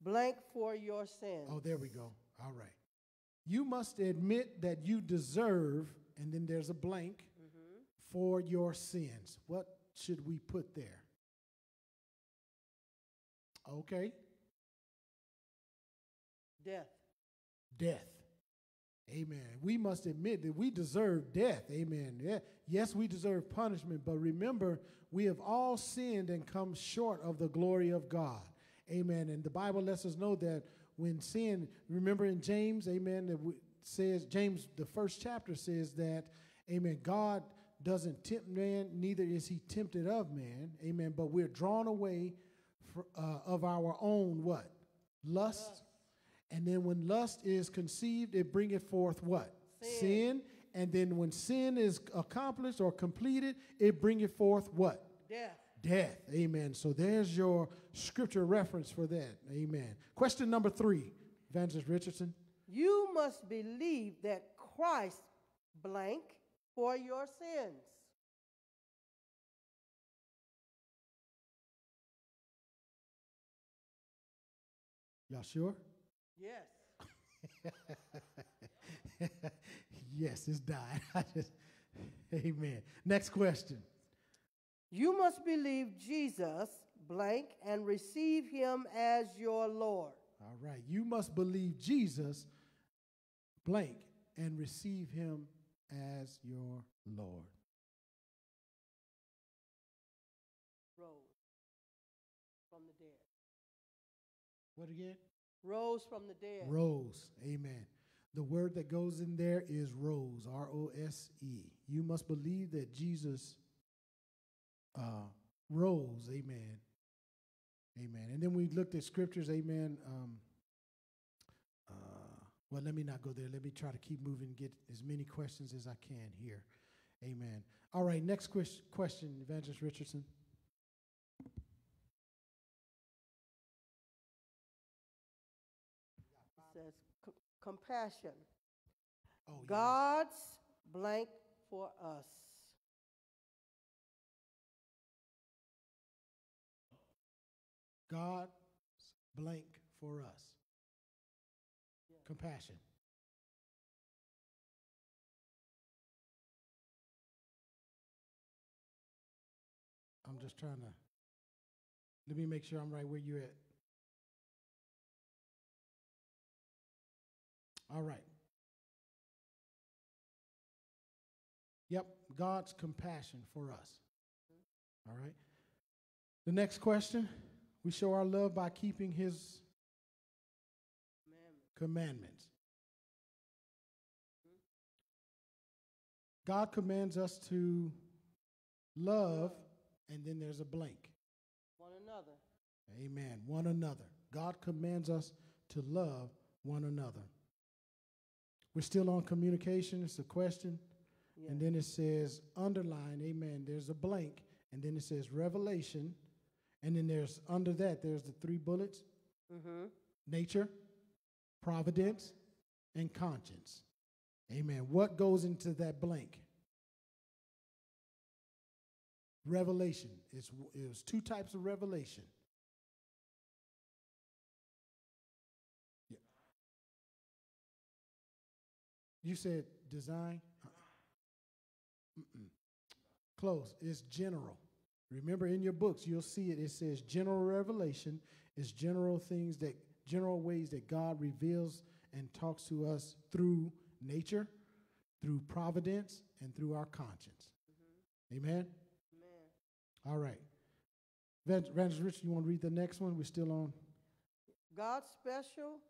blank for your sins. Oh, there we go. All right. You must admit that you deserve, and then there's a blank, mm-hmm, for your sins. What should we put there? Okay. Death. Death. Amen. We must admit that we deserve death. Amen. Yeah. Yes, we deserve punishment, but remember, we have all sinned and come short of the glory of God. Amen. And the Bible lets us know that when sin, remember in James, amen, that says, James, the first chapter says that, amen, God doesn't tempt man, neither is he tempted of man. Amen. But we're drawn away for, uh, of our own what? Lust. Lust. And then when lust is conceived, it bringeth forth what? Sin. Sin. And then when sin is accomplished or completed, it bringeth forth what? Death. Death. Amen. So there's your scripture reference for that. Amen. Question number three, Evangelist Richardson. You must believe that Christ blank for your sins. Y'all sure? Yes. Yes, it's died. I just, amen. Next question. You must believe Jesus blank and receive him as your Lord. All right. You must believe Jesus blank and receive him as your Lord. Rose from the dead. What again? Rose from the dead. Rose. Amen. The word that goes in there is rose, R O S E. You must believe that Jesus uh, rose. Amen. Amen. And then we looked at scriptures. Amen. Um, uh, well, let me not go there. Let me try to keep moving, get as many questions as I can here. Amen. All right. Next question, Evangelist Richardson. Compassion. Oh, God's yes. blank for us. God's blank for us. Yes. Compassion. I'm just trying to, let me make sure I'm right where you're at. All right. Yep, God's compassion for us. All right. The next question, we show our love by keeping his commandments. commandments. God commands us to love, and then there's a blank. One another. Amen. One another. God commands us to love one another. We're still on communication. It's a question. Yes. And then it says underline, amen, there's a blank. And then it says revelation. And then there's, under that, there's the three bullets. Mm-hmm. Nature, providence, and conscience. Amen. What goes into that blank? Revelation. It's, it was two types of revelation. You said design? Uh-uh. Mm-mm. Close. It's general. Remember in your books, you'll see it. It says general revelation is general things that, general ways that God reveals and talks to us through nature, through providence, and through our conscience. Mm-hmm. Amen? Amen. All right. Evangelist Richard, you want to read the next one? We're still on. God's special,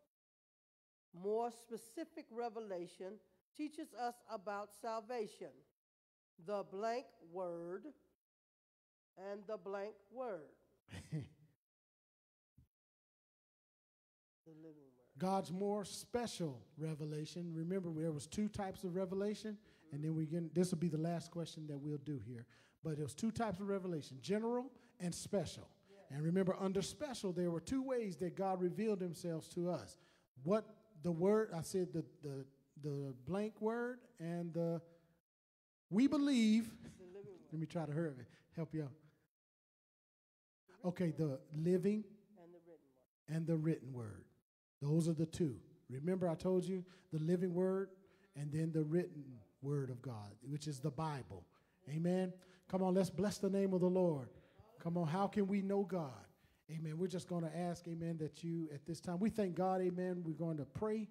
more specific revelation teaches us about salvation, the blank word, and the blank word. The living word. God's more special revelation. Remember, there was two types of revelation, mm-hmm. and then we get, this will be the last question that we'll do here. But there was two types of revelation, general and special. Yeah. And remember, under special, there were two ways that God revealed himself to us. What The word, I said the, the, the blank word and the, we believe, let me try to hurry, help you out. Okay, the living and the, written word. and the written word. Those are the two. Remember I told you the living word and then the written word of God, which is the Bible. Amen. Come on, let's bless the name of the Lord. Come on, how can we know God? Amen. We're just going to ask, amen, that you at this time. We thank God, amen. We're going to pray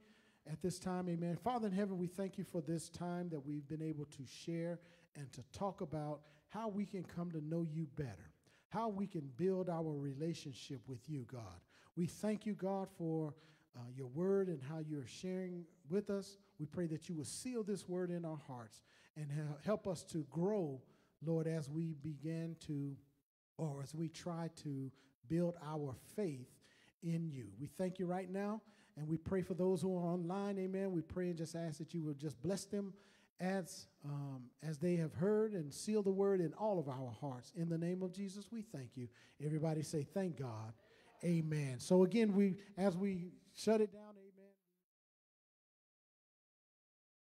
at this time, amen. Father in heaven, we thank you for this time that we've been able to share and to talk about how we can come to know you better, how we can build our relationship with you, God. We thank you, God, for uh, your word and how you're sharing with us. We pray that you will seal this word in our hearts and ha- help us to grow, Lord, as we begin to, or as we try to, build our faith in you. We thank you right now, and we pray for those who are online, amen. We pray and just ask that you will just bless them as, um, as they have heard and seal the word in all of our hearts. In the name of Jesus, we thank you. Everybody say, thank God. Amen. So again, we as we shut it down.